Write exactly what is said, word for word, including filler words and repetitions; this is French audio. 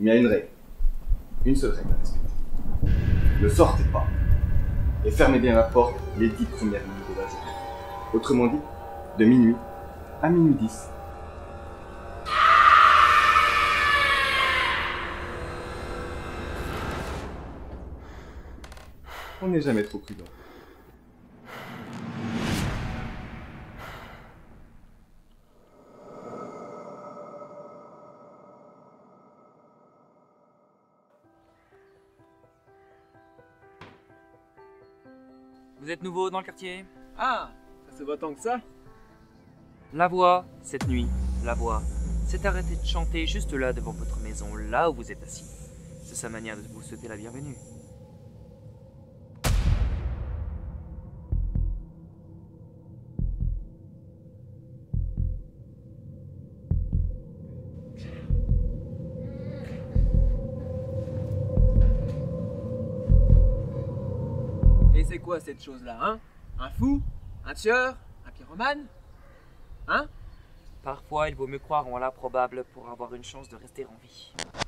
Il y a une règle. Une seule règle à respecter. Ne sortez pas. Et fermez bien la porte les dix premières minutes de la journée. Autrement dit, de minuit à minuit dix. On n'est jamais trop prudent. Vous êtes nouveau dans le quartier? Ah, ça se voit tant que ça? La voix, cette nuit, la voix, s'est arrêtée de chanter juste là devant votre maison, là où vous êtes assis. C'est sa manière de vous souhaiter la bienvenue. C'est quoi cette chose-là, hein? Un fou? Un tueur? Un pyromane? Hein? Parfois, il vaut mieux croire en l'improbable pour avoir une chance de rester en vie.